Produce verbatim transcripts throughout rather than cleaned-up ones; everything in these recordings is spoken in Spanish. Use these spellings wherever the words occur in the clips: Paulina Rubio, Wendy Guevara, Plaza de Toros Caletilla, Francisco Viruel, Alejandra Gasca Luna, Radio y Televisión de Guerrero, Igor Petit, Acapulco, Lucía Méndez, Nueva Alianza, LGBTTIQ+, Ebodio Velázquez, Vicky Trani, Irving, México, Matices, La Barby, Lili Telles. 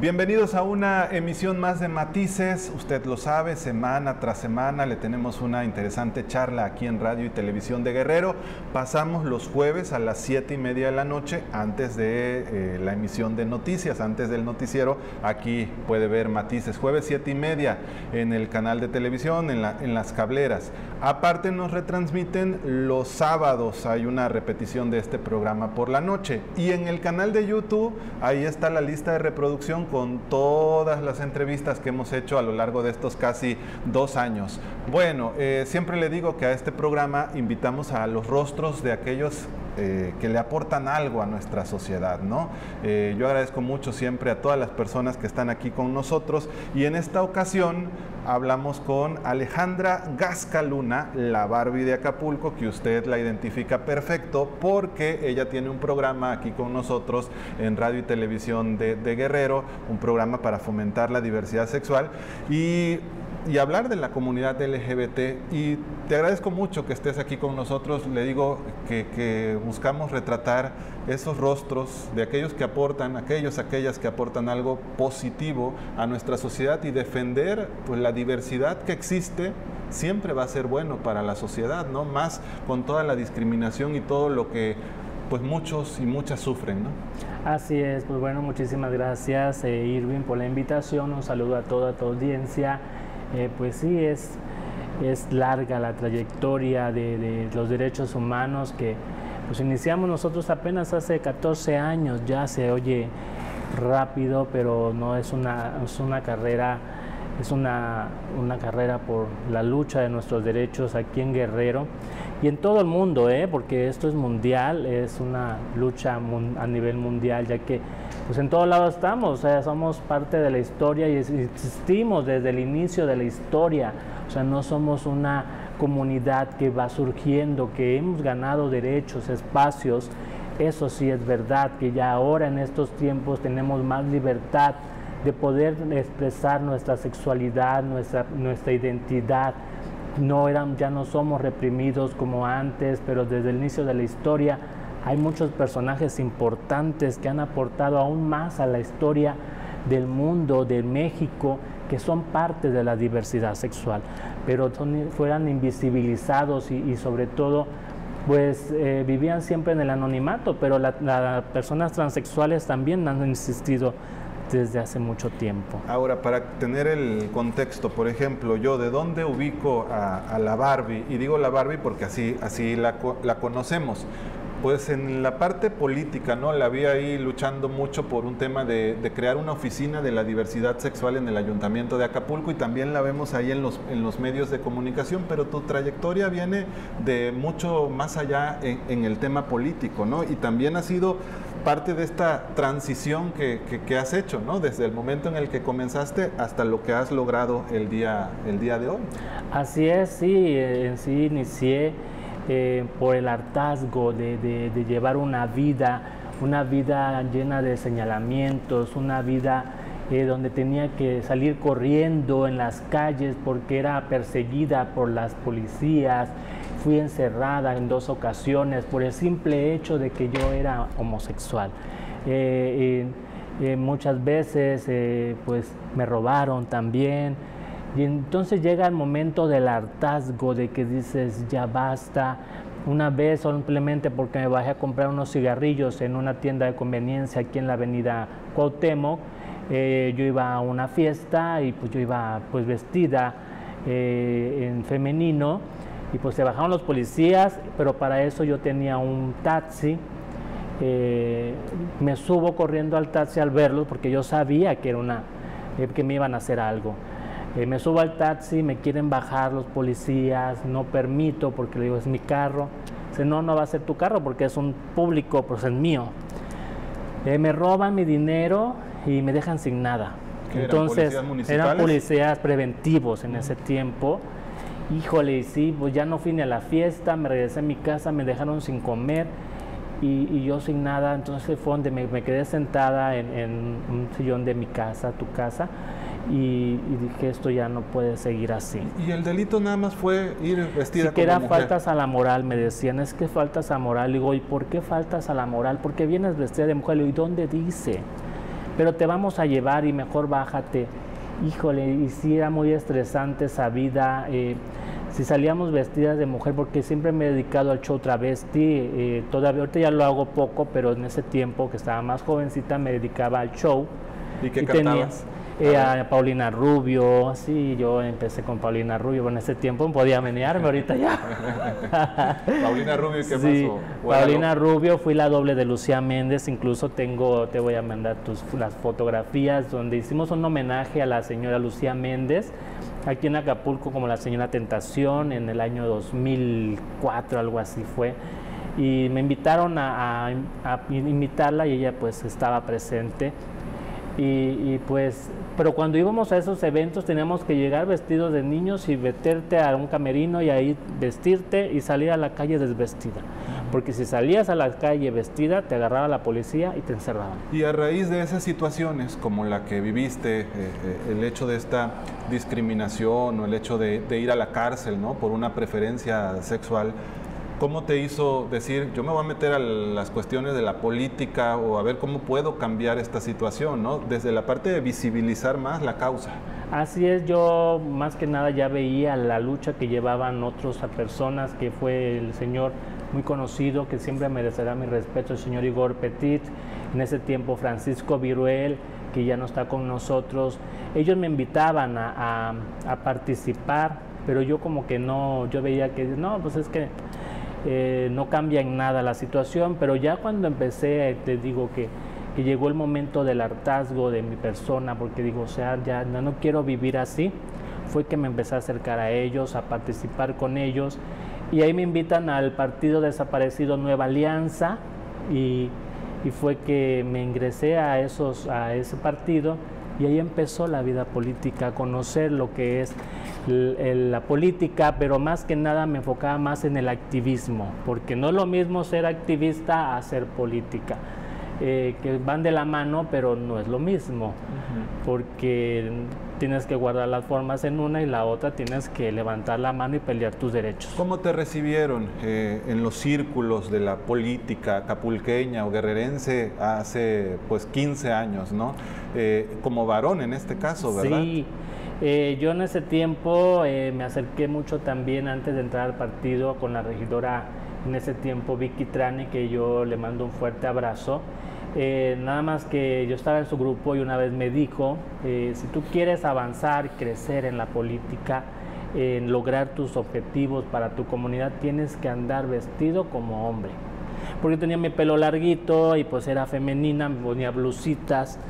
Bienvenidos a una emisión más de Matices. Usted lo sabe, semana tras semana le tenemos una interesante charla aquí en Radio y Televisión de Guerrero. Pasamos los jueves a las siete y media de la noche, antes de eh, la emisión de noticias, antes del noticiero. Aquí puede ver Matices, jueves siete y media en el canal de televisión, en, la, en las cableras. Aparte nos retransmiten los sábados, hay una repetición de este programa por la noche. Y en el canal de YouTube, ahí está la lista de reproducción con todas las entrevistas que hemos hecho a lo largo de estos casi dos años. Bueno, eh, siempre le digo que a este programa invitamos a los rostros de aquellos eh, que le aportan algo a nuestra sociedad, ¿no? Eh, yo agradezco mucho siempre a todas las personas que están aquí con nosotros, y en esta ocasión hablamos con Alejandra Gasca Luna, la Barbie de Acapulco, que usted la identifica perfecto porque ella tiene un programa aquí con nosotros en Radio y Televisión de, de Guerrero, un programa para fomentar la diversidad sexual y, y hablar de la comunidad L G B T. Y te agradezco mucho que estés aquí con nosotros. Le digo que, que buscamos retratar esos rostros de aquellos que aportan, aquellos, aquellas que aportan algo positivo a nuestra sociedad, y defender pues, la diversidad que existe siempre va a ser bueno para la sociedad, ¿no? Más con toda la discriminación y todo lo que pues muchos y muchas sufren, ¿no? Así es, pues bueno, muchísimas gracias eh, Irving por la invitación, un saludo a toda tu audiencia. Eh, pues sí, es, es larga la trayectoria de, de los derechos humanos que pues iniciamos nosotros apenas hace catorce años, ya se oye rápido, pero no es una, es una carrera, es una, una carrera por la lucha de nuestros derechos aquí en Guerrero y en todo el mundo, ¿eh? Porque esto es mundial, es una lucha a nivel mundial, ya que pues en todos lados estamos, o sea, somos parte de la historia y existimos desde el inicio de la historia. O sea, no somos una comunidad que va surgiendo, que hemos ganado derechos, espacios. Eso sí es verdad, que ya ahora en estos tiempos tenemos más libertad de poder expresar nuestra sexualidad, nuestra, nuestra identidad. No eran, ya no somos reprimidos como antes, pero desde el inicio de la historia hay muchos personajes importantes que han aportado aún más a la historia del mundo, de México, que son parte de la diversidad sexual, pero son, fueran invisibilizados y, y sobre todo pues eh, vivían siempre en el anonimato, pero las la, personas transexuales también han existido desde hace mucho tiempo. Ahora, para tener el contexto, por ejemplo, yo de dónde ubico a, a la Barbie, y digo la Barbie porque así, así la, la conocemos. Pues en la parte política, ¿no? La vi ahí luchando mucho por un tema de, de crear una oficina de la diversidad sexual en el Ayuntamiento de Acapulco, y también la vemos ahí en los, en los medios de comunicación, pero tu trayectoria viene de mucho más allá en, en el tema político, ¿no? Y también ha sido parte de esta transición que, que, que has hecho, ¿no? Desde el momento en el que comenzaste hasta lo que has logrado el día, el día de hoy. Así es, sí, en sí inicié Eh, por el hartazgo de, de, de llevar una vida, una vida llena de señalamientos, una vida eh, donde tenía que salir corriendo en las calles porque era perseguida por las policías. Fui encerrada en dos ocasiones por el simple hecho de que yo era homosexual. Eh, eh, eh, muchas veces eh, pues me robaron también. Y entonces llega el momento del hartazgo, de que dices, ya basta. Una vez simplemente porque me bajé a comprar unos cigarrillos en una tienda de conveniencia aquí en la avenida Cuauhtémoc, eh, yo iba a una fiesta y pues yo iba pues vestida eh, en femenino, y pues se bajaron los policías, pero para eso yo tenía un taxi. Eh, me subo corriendo al taxi al verlos porque yo sabía que, era una, eh, que me iban a hacer algo. Eh, me subo al taxi, me quieren bajar los policías, no permito porque le digo, es mi carro. Dice, no, no va a ser tu carro porque es un público, pues es mío. Eh, me roban mi dinero y me dejan sin nada. Entonces, ¿eran policías municipales? Eran policías preventivos en ese tiempo. Híjole, y sí, pues ya no fui ni a la fiesta, me regresé a mi casa, me dejaron sin comer y, y yo sin nada. Entonces fue donde me, me quedé sentada en, en un sillón de mi casa, tu casa. Y, y dije, esto ya no puede seguir así. ¿Y el delito nada más fue ir vestida como mujer? Que era faltas a la moral, me decían, es que faltas a la moral. Le digo, ¿y por qué faltas a la moral? ¿Por qué vienes vestida de mujer? Le digo, ¿y dónde dice? pero te vamos a llevar y mejor bájate. Híjole, y sí era muy estresante esa vida. Eh, si salíamos vestidas de mujer, porque siempre me he dedicado al show travesti, eh, todavía ahorita ya lo hago poco, pero en ese tiempo que estaba más jovencita me dedicaba al show. ¿Y qué cantabas? Eh, a Paulina Rubio, sí, yo empecé con Paulina Rubio, bueno, en ese tiempo podía menearme, ahorita ya. Paulina Rubio, ¿qué sí, pasó? Paulina Rubio, fui la doble de Lucía Méndez, incluso tengo, te voy a mandar tus, las fotografías donde hicimos un homenaje a la señora Lucía Méndez, aquí en Acapulco como la señora Tentación, en el año dos mil cuatro, algo así fue. Y me invitaron a, a, a invitarla y ella pues estaba presente. Y, y pues, pero cuando íbamos a esos eventos teníamos que llegar vestidos de niños y meterte a un camerino y ahí vestirte y salir a la calle desvestida, porque si salías a la calle vestida te agarraba la policía y te encerraban. Y a raíz de esas situaciones como la que viviste, eh, eh, el hecho de esta discriminación o el hecho de, de ir a la cárcel, ¿no?, por una preferencia sexual, ¿cómo te hizo decir, yo me voy a meter a las cuestiones de la política o a ver cómo puedo cambiar esta situación, ¿no?, desde la parte de visibilizar más la causa? Así es, yo más que nada ya veía la lucha que llevaban otras personas, que fue el señor muy conocido, que siempre merecerá mi respeto, el señor Igor Petit, en ese tiempo Francisco Viruel, que ya no está con nosotros. Ellos me invitaban a, a, a participar, pero yo como que no, yo veía que no, pues es que... Eh, no cambia en nada la situación, pero ya cuando empecé, eh, te digo que, que llegó el momento del hartazgo de mi persona, porque digo, o sea, ya no, no quiero vivir así, fue que me empecé a acercar a ellos, a participar con ellos, y ahí me invitan al partido desaparecido Nueva Alianza, y, y fue que me ingresé a, esos, a ese partido, y ahí empezó la vida política, conocer lo que es la política, pero más que nada me enfocaba más en el activismo, porque no es lo mismo ser activista a ser política, eh, que van de la mano, pero no es lo mismo, uh-huh, porque tienes que guardar las formas en una y la otra tienes que levantar la mano y pelear tus derechos. ¿Cómo te recibieron eh, en los círculos de la política acapulqueña o guerrerense hace pues quince años, ¿no? Eh, como varón en este caso, ¿verdad? Sí. Eh, yo en ese tiempo eh, me acerqué mucho también antes de entrar al partido con la regidora en ese tiempo, Vicky Trani, que yo le mando un fuerte abrazo. Eh, nada más que yo estaba en su grupo y una vez me dijo, eh, si tú quieres avanzar, crecer en la política, eh, en lograr tus objetivos para tu comunidad, tienes que andar vestido como hombre. Porque tenía mi pelo larguito y pues era femenina, me ponía blusitas,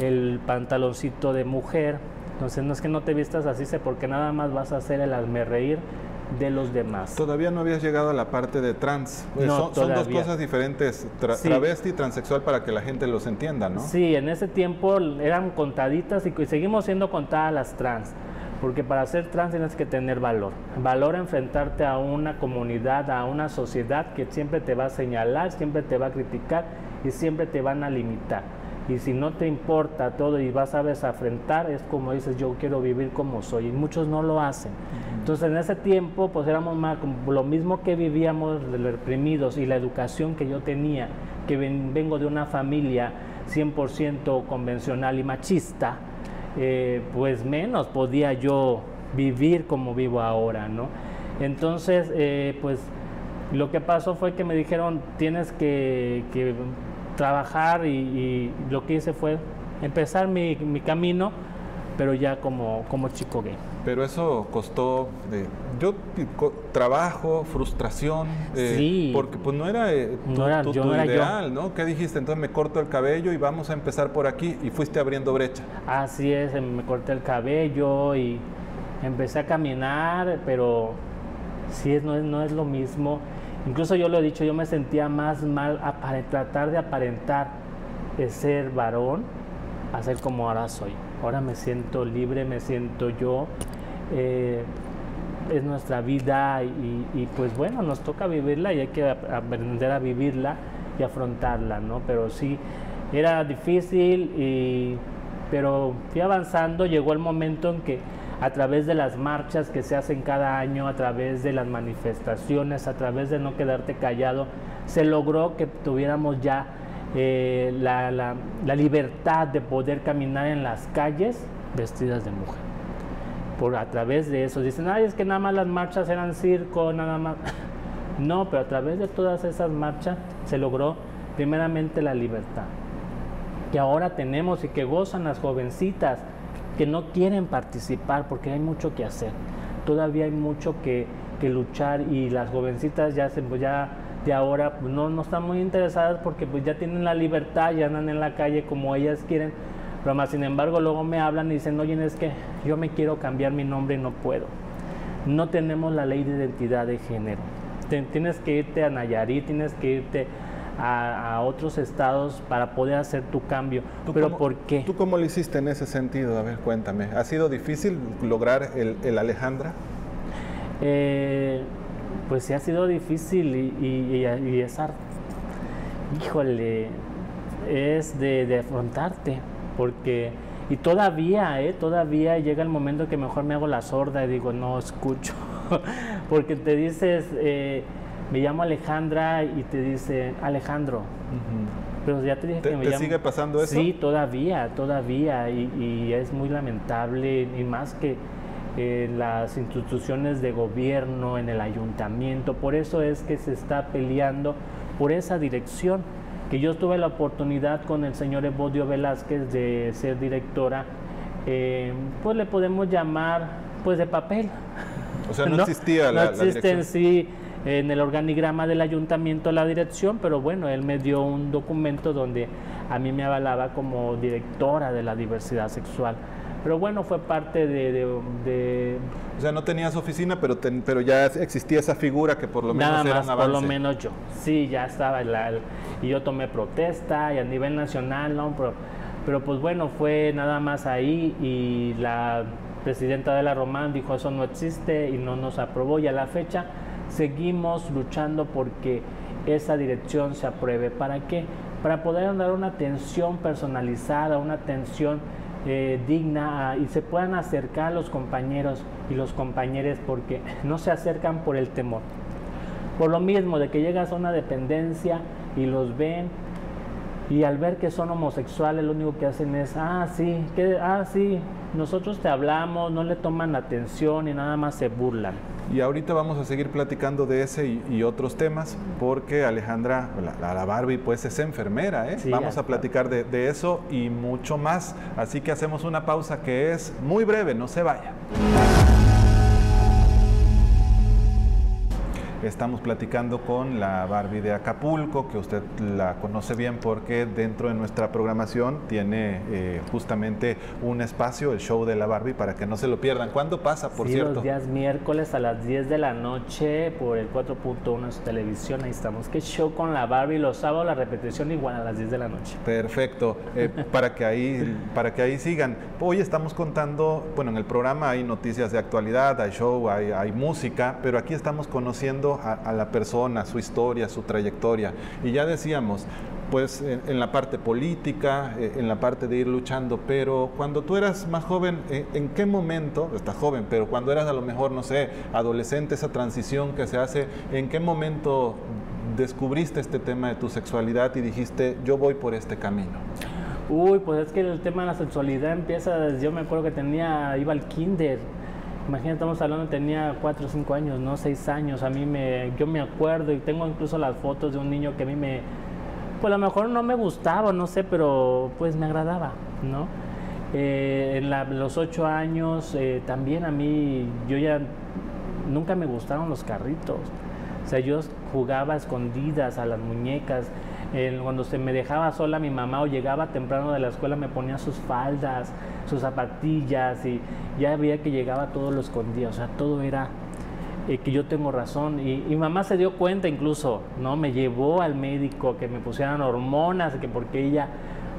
el pantaloncito de mujer. Entonces, no es que no te vistas así, porque nada más vas a hacer el hazmerreír de los demás. Todavía no habías llegado a la parte de trans. No, son, son dos cosas diferentes, tra sí. travesti y transexual, para que la gente los entienda, ¿no? Sí, en ese tiempo eran contaditas y, y seguimos siendo contadas las trans, porque para ser trans tienes que tener valor. Valor a enfrentarte a una comunidad, a una sociedad que siempre te va a señalar, siempre te va a criticar y siempre te van a limitar. Y si no te importa todo y vas a desafrentar, es como dices, yo quiero vivir como soy, y muchos no lo hacen. Uh-huh. Entonces en ese tiempo pues éramos más, lo mismo que vivíamos reprimidos, y la educación que yo tenía, que ven, vengo de una familia cien por ciento convencional y machista, eh, pues menos podía yo vivir como vivo ahora, ¿no? Entonces eh, pues lo que pasó fue que me dijeron, tienes que... que trabajar y, y lo que hice fue empezar mi, mi camino, pero ya como, como chico gay. Pero eso costó, de, yo co, trabajo, frustración, eh, sí, porque pues no era eh, tu, no era, tu, yo tu no ideal, era yo. ¿No? ¿Qué dijiste? Entonces me corto el cabello y vamos a empezar por aquí, y fuiste abriendo brecha. Así es, me corté el cabello y empecé a caminar, pero sí, es, no, es, no es lo mismo. Incluso yo lo he dicho, yo me sentía más mal a tratar de aparentar de ser varón a ser como ahora soy. Ahora me siento libre, me siento yo, eh, es nuestra vida y, y pues bueno, nos toca vivirla y hay que aprender a vivirla y afrontarla, ¿no? Pero sí, era difícil, y, pero fui avanzando, llegó el momento en que a través de las marchas que se hacen cada año, a través de las manifestaciones, a través de no quedarte callado, se logró que tuviéramos ya eh, la, la, la libertad de poder caminar en las calles vestidas de mujer. Por a través de eso dicen, ay, es que nada más las marchas eran circo, nada más. No, pero a través de todas esas marchas se logró primeramente la libertad que ahora tenemos y que gozan las jovencitas que no quieren participar porque hay mucho que hacer. Todavía hay mucho que, que luchar y las jovencitas ya, se, ya de ahora pues no, no están muy interesadas porque pues ya tienen la libertad, ya andan en la calle como ellas quieren. Pero más sin embargo luego me hablan y dicen, oye, es que yo me quiero cambiar mi nombre y no puedo. No tenemos la ley de identidad de género. Tienes que irte a Nayarit, tienes que irte a, a otros estados para poder hacer tu cambio. ¿Pero cómo, por qué? ¿Tú cómo lo hiciste en ese sentido? A ver, cuéntame. ¿Ha sido difícil lograr el, el Alejandra? Eh, pues sí ha sido difícil y, y, y, y es arte. Híjole, es de, de afrontarte porque... Y todavía, eh, todavía llega el momento que mejor me hago la sorda y digo, no escucho. Porque te dices, eh, me llamo Alejandra y te dicen, Alejandro. Uh-huh. Pero ya te dije ¿Te, que me ¿te llamo... sigue pasando eso? Sí, todavía, todavía. Y, y es muy lamentable, y más que eh, las instituciones de gobierno, en el ayuntamiento. Por eso es que se está peleando por esa dirección. Que yo tuve la oportunidad con el señor Ebodio Velázquez de ser directora, eh, pues le podemos llamar, pues de papel. O sea, no, no existía la, no existe la dirección. En sí, en el organigrama del ayuntamiento la dirección, pero bueno, él me dio un documento donde a mí me avalaba como directora de la diversidad sexual. Pero bueno, fue parte de... de, de o sea, no tenías oficina, pero, ten, pero ya existía esa figura que por lo menos nada era más, un avance. Por lo menos yo. Sí, ya estaba. La, el, y yo tomé protesta y a nivel nacional, ¿no? Pero, pero pues bueno, fue nada más ahí y la presidenta de la Román dijo eso no existe y no nos aprobó. Y a la fecha seguimos luchando porque esa dirección se apruebe. ¿Para qué? Para poder dar una atención personalizada, una atención... Eh, digna y se puedan acercar los compañeros y los compañeros porque no se acercan por el temor, por lo mismo de que llegas a una dependencia y los ven y al ver que son homosexuales lo único que hacen es, ah sí, que, ah sí, nosotros te hablamos, no le toman atención y nada más se burlan. Y ahorita vamos a seguir platicando de ese y, y otros temas, porque Alejandra, la, la Barbie, pues es enfermera, ¿eh? Sí, vamos a platicar de, de eso y mucho más. Así que hacemos una pausa que es muy breve, no se vaya. Estamos platicando con la Barbie de Acapulco, que usted la conoce bien porque dentro de nuestra programación tiene eh, justamente un espacio, el show de la Barbie, para que no se lo pierdan. ¿Cuándo pasa, por sí, cierto? Los días miércoles a las diez de la noche por el cuatro punto uno de su televisión. Ahí estamos. ¿Qué show con la Barbie? Los sábados la repetición igual a las diez de la noche. Perfecto. Eh, para, que ahí, para que ahí sigan. Hoy estamos contando, bueno, en el programa hay noticias de actualidad, hay show, hay, hay música, pero aquí estamos conociendo A, a la persona, su historia, su trayectoria. Y ya decíamos, pues en, en la parte política, en la parte de ir luchando, pero cuando tú eras más joven, ¿en, en qué momento, estás joven, pero cuando eras a lo mejor, no sé, adolescente, esa transición que se hace, ¿en qué momento descubriste este tema de tu sexualidad y dijiste, yo voy por este camino? Uy, pues es que el tema de la sexualidad empieza desde, yo me acuerdo que tenía, iba al kinder. Imagínate, estamos hablando, tenía cuatro o cinco años, no seis años. A mí me, yo me acuerdo y tengo incluso las fotos de un niño que a mí me, pues a lo mejor no me gustaba, no sé, pero pues me agradaba, ¿no? Eh, en la, los ocho años eh, también a mí, yo ya, nunca me gustaron los carritos. O sea, yo jugaba a escondidas a las muñecas. Eh, cuando se me dejaba sola mi mamá o llegaba temprano de la escuela me ponía sus faldas, sus zapatillas y ya veía que llegaba todo lo escondía, o sea, todo era eh, que yo tengo razón y, y mamá se dio cuenta incluso, ¿no? Me llevó al médico que me pusieran hormonas, que porque ella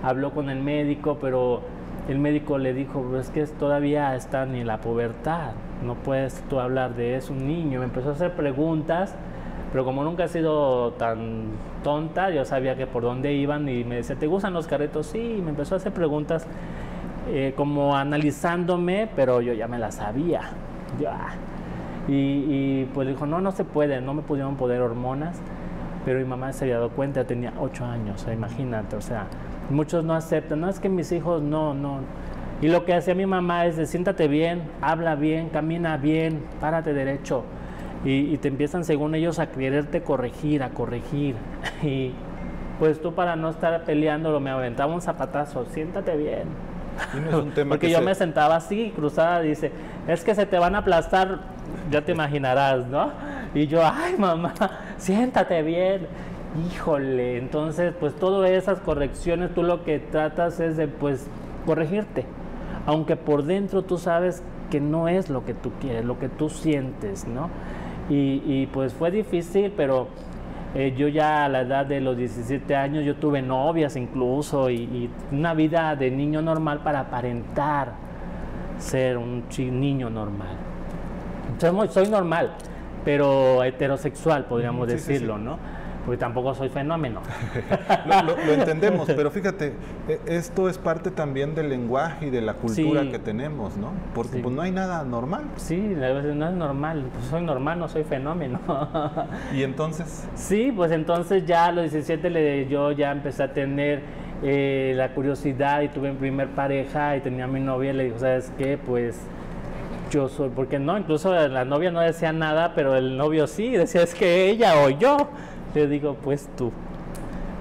habló con el médico, pero el médico le dijo, es que todavía está en la pubertad, no puedes tú hablar de eso, un niño. Me empezó a hacer preguntas. Pero como nunca he sido tan tonta, yo sabía que por dónde iban y me decía, ¿te gustan los carritos? Sí, y me empezó a hacer preguntas eh, como analizándome, pero yo ya me las sabía. Yo, ah. y, y pues dijo, no, no se puede, no me pudieron poner hormonas. pero mi mamá se había dado cuenta, tenía ocho años, imagínate, o sea, muchos no aceptan, no es que mis hijos no, no. Y lo que hacía mi mamá es de siéntate bien, habla bien, camina bien, párate derecho. Y, y te empiezan, según ellos, a quererte corregir, a corregir. Y pues tú, para no estar peleándolo, me aventaba un zapatazo, siéntate bien. Y no es un tema porque yo se... me sentaba así, cruzada, dice, es que se te van a aplastar, ya te imaginarás, ¿no? Y yo, ay mamá, siéntate bien. Híjole, entonces pues todas esas correcciones, tú lo que tratas es de pues corregirte, aunque por dentro tú sabes que no es lo que tú quieres, lo que tú sientes, ¿no? Y, y pues fue difícil, pero eh, yo ya a la edad de los diecisiete años yo tuve novias incluso y, y una vida de niño normal para aparentar ser un niño normal. Entonces, soy normal, pero heterosexual, podríamos sí, decirlo, sí, sí. ¿no? Porque tampoco soy fenómeno. lo, lo, lo entendemos, pero fíjate, esto es parte también del lenguaje y de la cultura sí. que tenemos, ¿no? Porque sí. pues no hay nada normal. Sí, a veces no es normal, pues soy normal, no soy fenómeno. ¿Y entonces? Sí, pues entonces ya a los diecisiete le, yo ya empecé a tener eh, la curiosidad y tuve mi primer pareja y tenía a mi novia y le digo, ¿sabes qué? Pues... yo soy, porque no, incluso la novia no decía nada, pero el novio sí, decía es que ella o yo. Le digo, pues tú.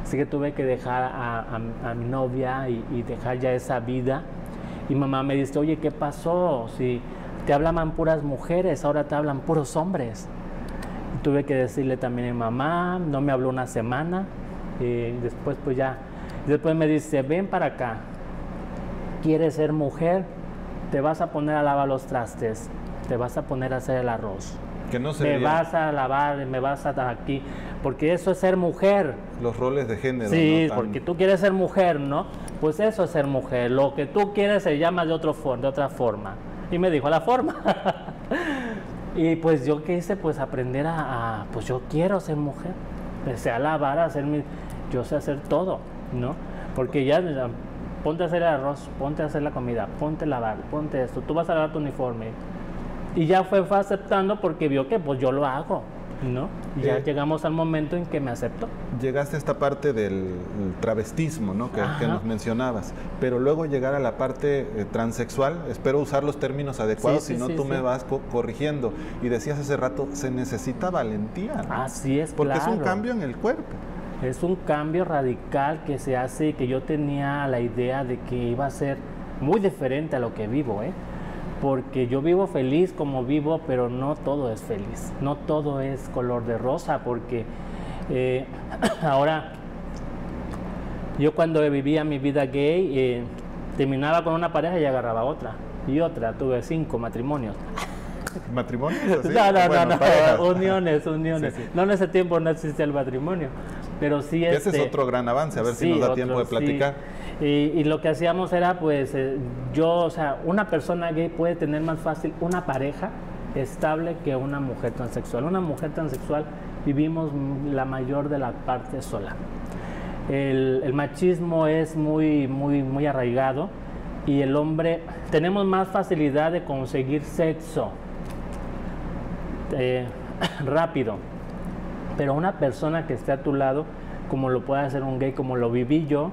Así que tuve que dejar a, a, a mi novia y, y dejar ya esa vida. Y mamá me dice, oye, ¿qué pasó? Si te hablaban puras mujeres, ahora te hablan puros hombres. Y tuve que decirle también a mi mamá, no me habló una semana. Eh, después pues ya, después me dice, ven para acá, ¿quieres ser mujer? Te vas a poner a lavar los trastes, te vas a poner a hacer el arroz. Que no sería. Me vas a lavar, me vas a estar aquí, porque eso es ser mujer. Los roles de género. Sí, ¿no? Tan... porque tú quieres ser mujer, ¿no? Pues eso es ser mujer, lo que tú quieres se llama de, otro for de otra forma. Y me dijo la forma. Y pues yo qué hice, pues aprender a, a, pues yo quiero ser mujer. Empecé a lavar, a hacer mi, yo sé hacer todo, ¿no? Porque ya... ponte a hacer el arroz, ponte a hacer la comida, ponte a lavar, ponte esto, tú vas a lavar tu uniforme. Y ya fue, fue aceptando porque vio que pues yo lo hago, ¿no? Y eh, ya llegamos al momento en que me aceptó. Llegaste a esta parte del travestismo, ¿no? Que, que nos mencionabas, pero luego llegar a la parte eh, transexual, espero usar los términos adecuados, sí, sí, si no sí, tú sí. me vas co corrigiendo. Y decías hace rato, se necesita valentía, ¿no? Así es, porque claro. es un cambio en el cuerpo. Es un cambio radical que se hace y que yo tenía la idea de que iba a ser muy diferente a lo que vivo, ¿eh? Porque yo vivo feliz como vivo, pero no todo es feliz, no todo es color de rosa, porque eh, ahora yo cuando vivía mi vida gay eh, terminaba con una pareja y agarraba otra y otra, tuve cinco matrimonios. ¿Matrimonios? ¿Así? No, no, bueno, no, parejas. uniones, uniones. Sí, sí. No, en ese tiempo no existía el matrimonio, pero sí este... Ese es otro gran avance, a ver sí, si nos da otro, tiempo de platicar. Sí. Y, y lo que hacíamos era, pues, eh, yo, o sea, una persona gay puede tener más fácil una pareja estable que una mujer transexual. Una mujer transexual vivimos la mayor de la parte sola. El, el machismo es muy, muy, muy arraigado y el hombre... Tenemos más facilidad de conseguir sexo. Eh, rápido, pero una persona que esté a tu lado, como lo puede hacer un gay, como lo viví yo,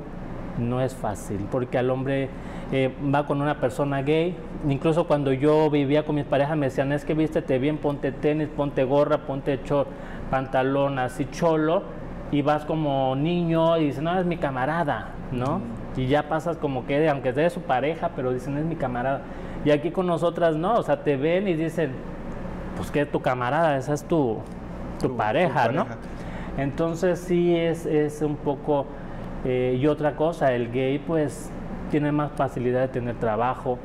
no es fácil, porque al hombre eh, va con una persona gay. Incluso cuando yo vivía con mis parejas me decían, es que vístete bien, ponte tenis, ponte gorra, ponte short, pantalón así cholo, y vas como niño y dicen, no, es mi camarada, ¿no? Y ya pasas como que, aunque sea de su pareja, pero dicen, es mi camarada. Y aquí con nosotras no, o sea, te ven y dicen, pues que tu camarada, esa es tu, tu, tu, pareja, tu pareja, ¿no? Entonces sí es, es un poco... Eh, y otra cosa, el gay pues tiene más facilidad de tener trabajo,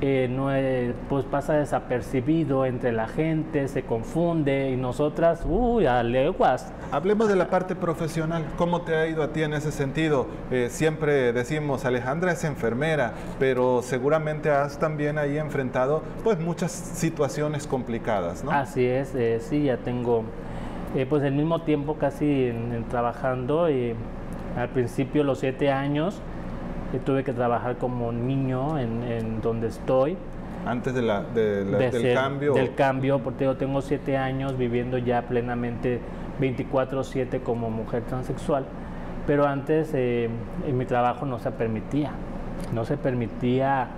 eh, no es, pues pasa desapercibido entre la gente, se confunde, y nosotras, uy, a leguas. Hablemos de la parte profesional, ¿cómo te ha ido a ti en ese sentido? Eh, siempre decimos, Alejandra es enfermera, pero seguramente has también ahí enfrentado pues muchas situaciones complicadas, ¿no? Así es, eh, sí, ya tengo eh, pues el mismo tiempo casi en, en trabajando, y al principio, los siete años, eh, tuve que trabajar como niño en, en donde estoy. Antes de la, de la, de del ser, cambio. Del cambio, porque yo tengo siete años viviendo ya plenamente veinticuatro siete como mujer transexual, pero antes eh, en mi trabajo no se permitía, no se permitía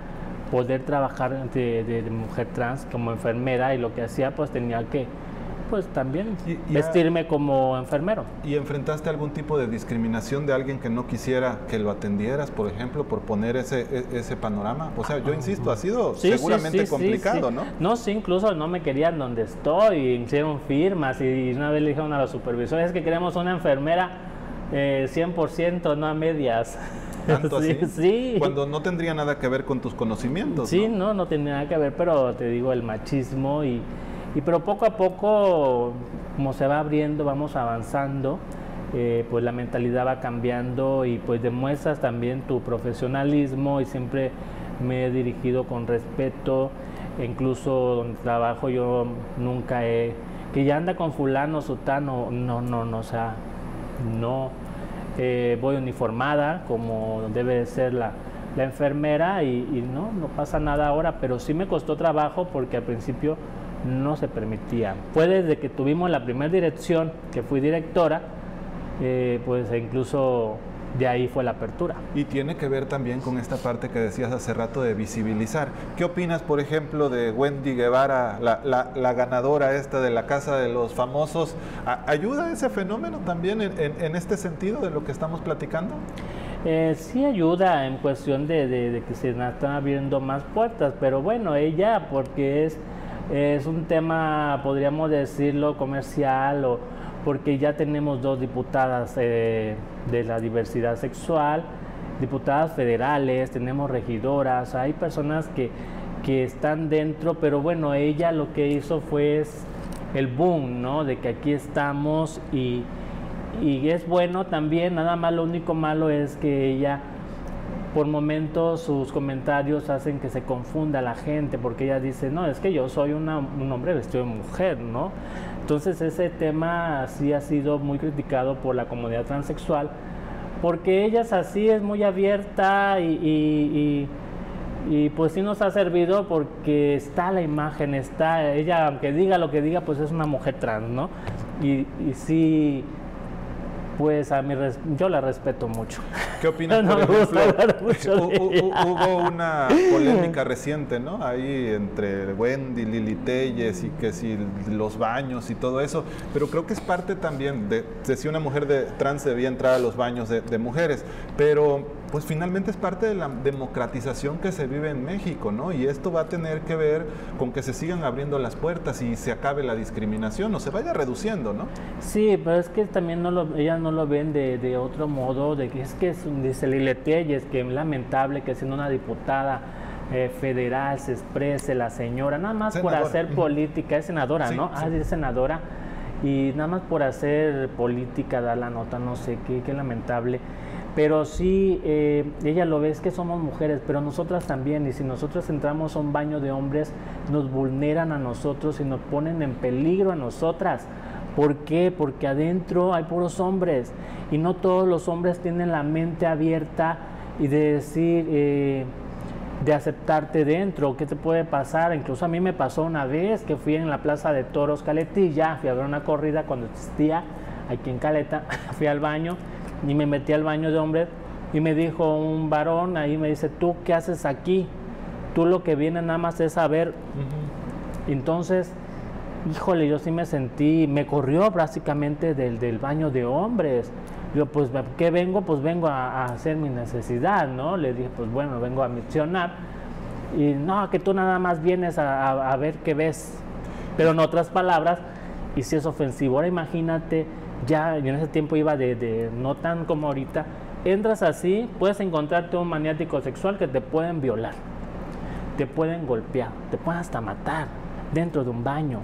poder trabajar de, de, de mujer trans como enfermera, y lo que hacía pues tenía que pues también y, y vestirme a, como enfermero. ¿Y enfrentaste algún tipo de discriminación de alguien que no quisiera que lo atendieras, por ejemplo, por poner ese, ese panorama? O sea, yo insisto, ha sido sí, seguramente sí, sí, complicado, sí, sí. ¿no? No, sí, incluso no me querían donde estoy, hicieron firmas y una vez le dijeron a los supervisores que queremos una enfermera eh, cien por ciento, no a medias. ¿Tanto así? Sí, sí. Cuando no tendría nada que ver con tus conocimientos. Sí, no, no, no tenía nada que ver, pero te digo, el machismo y... Y pero poco a poco, como se va abriendo, vamos avanzando, eh, pues la mentalidad va cambiando y pues demuestras también tu profesionalismo, y siempre me he dirigido con respeto, e incluso donde trabajo yo nunca he... Que ya anda con fulano, sutano, no, no, no, o sea, no. Eh, voy uniformada como debe de ser la... la enfermera y, y no, no pasa nada ahora, pero sí me costó trabajo porque al principio no se permitía. Fue desde que tuvimos la primera dirección, que fui directora, eh, pues incluso de ahí fue la apertura. Y tiene que ver también con esta parte que decías hace rato de visibilizar. ¿Qué opinas, por ejemplo, de Wendy Guevara, la, la, la ganadora esta de la Casa de los Famosos? ¿Ayuda ese fenómeno también en, en, en este sentido de lo que estamos platicando? Eh, sí ayuda en cuestión de, de, de que se están abriendo más puertas, pero bueno, ella porque es, es un tema, podríamos decirlo, comercial, o porque ya tenemos dos diputadas eh, de la diversidad sexual, diputadas federales, tenemos regidoras, hay personas que, que están dentro, pero bueno, ella lo que hizo fue es el boom, ¿no? De que aquí estamos y... Y es bueno también, nada más lo único malo es que ella, por momentos, sus comentarios hacen que se confunda la gente, porque ella dice, no, es que yo soy una, un hombre vestido de mujer, ¿no? Entonces ese tema sí ha sido muy criticado por la comunidad transexual, porque ella es así, es muy abierta y, y, y, y pues sí nos ha servido porque está la imagen, está ella, aunque diga lo que diga, pues es una mujer trans, ¿no? Y, y sí... Pues a mi res yo la respeto mucho. ¿Qué opinas? No, por ejemplo, mucho hubo una polémica reciente, ¿no? Ahí entre Wendy, Lili Telles y que si los baños y todo eso, pero creo que es parte también de, de si una mujer de trans debía entrar a los baños de, de mujeres, pero... pues finalmente es parte de la democratización que se vive en México, ¿no? Y esto va a tener que ver con que se sigan abriendo las puertas y se acabe la discriminación o se vaya reduciendo, ¿no? Sí, pero es que también no lo, ellas no lo ven de, de otro modo, de que es que es, dice Lili Telles, que es lamentable que siendo una diputada eh, federal se exprese la señora, nada más senadora. Por hacer política, es senadora, sí, ¿no? Sí. Ah, es senadora, y nada más por hacer política, dar la nota, no sé, qué, qué lamentable. Pero sí, eh, ella lo ve, es que somos mujeres, pero nosotras también, y si nosotros entramos a un baño de hombres, nos vulneran a nosotros y nos ponen en peligro a nosotras. ¿Por qué? Porque adentro hay puros hombres, y no todos los hombres tienen la mente abierta y de decir, eh, de aceptarte dentro, ¿qué te puede pasar? Incluso a mí me pasó una vez que fui en la Plaza de Toros Caletilla, fui a ver una corrida cuando existía, aquí en Caleta, fui al baño, y me metí al baño de hombres y me dijo un varón, ahí me dice, ¿tú qué haces aquí? Tú lo que vienes nada más es a ver. Uh-huh. Entonces, híjole, yo sí me sentí, me corrió prácticamente del, del baño de hombres. Yo, pues, ¿qué vengo? Pues vengo a, a hacer mi necesidad, ¿no? Le dije, pues bueno, vengo a misionar. Y no, que tú nada más vienes a, a, a ver qué ves. Pero en otras palabras, y si es ofensivo, ahora imagínate... Ya en ese tiempo iba de, de no tan como ahorita, entras así, puedes encontrarte un maniático sexual que te pueden violar, te pueden golpear, te pueden hasta matar dentro de un baño.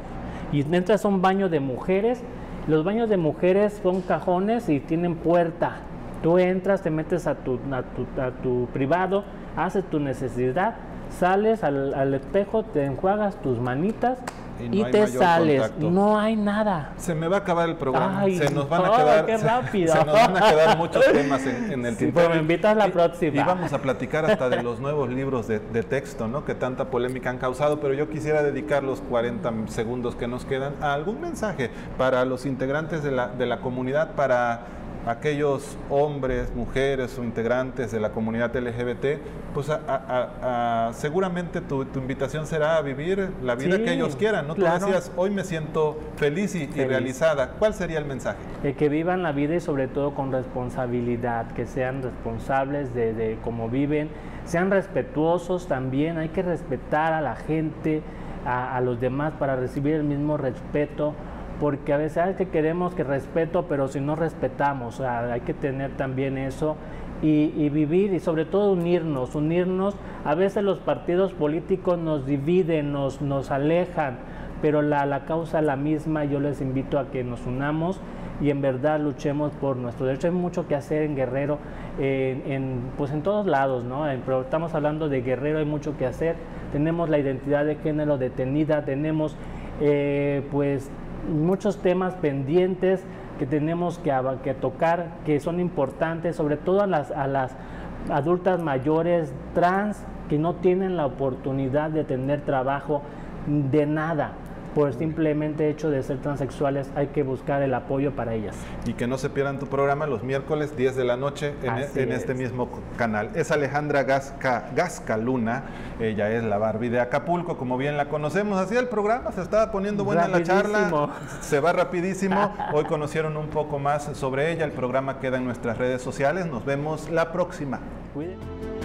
Y entras a un baño de mujeres, los baños de mujeres son cajones y tienen puerta. Tú entras, te metes a tu, a tu, a tu privado, haces tu necesidad, sales al, al espejo, te enjuagas tus manitas y, no y hay te mayor sales, contacto. No hay nada. Se me va a acabar el programa. Ay, se nos van a quedar, qué rápido. Se, se nos van a quedar muchos temas en, en el sí, tintero. Pero me invitas la y, próxima. Y vamos a platicar hasta de los nuevos libros de, de texto, ¿no? Que tanta polémica han causado, pero yo quisiera dedicar los cuarenta segundos que nos quedan a algún mensaje para los integrantes de la, de la comunidad, para aquellos hombres, mujeres o integrantes de la comunidad L G B T, pues a, a, a, seguramente tu, tu invitación será a vivir la vida sí, que ellos quieran, ¿no? Claro. Tú decías, hoy me siento feliz y, feliz. y realizada. ¿Cuál sería el mensaje? Eh, que vivan la vida y sobre todo con responsabilidad, que sean responsables de, de cómo viven, sean respetuosos también, hay que respetar a la gente, a, a los demás para recibir el mismo respeto. Porque a veces ¿sabes? que queremos que respeto, pero si no respetamos, o sea, hay que tener también eso y, y vivir y sobre todo unirnos, unirnos. A veces los partidos políticos nos dividen, nos, nos alejan, pero la, la causa es la misma. Yo les invito a que nos unamos y en verdad luchemos por nuestro derecho. Hay mucho que hacer en Guerrero, eh, en, pues en todos lados, ¿no? Pero estamos hablando de Guerrero, hay mucho que hacer. Tenemos la identidad de género detenida, tenemos eh, pues... muchos temas pendientes que tenemos que, que tocar, que son importantes, sobre todo a las, a las adultas mayores trans que no tienen la oportunidad de tener trabajo de nada. Por simplemente hecho de ser transexuales, hay que buscar el apoyo para ellas. Y que no se pierdan tu programa los miércoles diez de la noche en, e, en es. este mismo canal. Es Alejandra Gasca, Gasca Luna, ella es la Barbie de Acapulco, como bien la conocemos. Así el programa se estaba poniendo buena en la charla, se va rapidísimo. Hoy conocieron un poco más sobre ella, el programa queda en nuestras redes sociales. Nos vemos la próxima. Cuídense.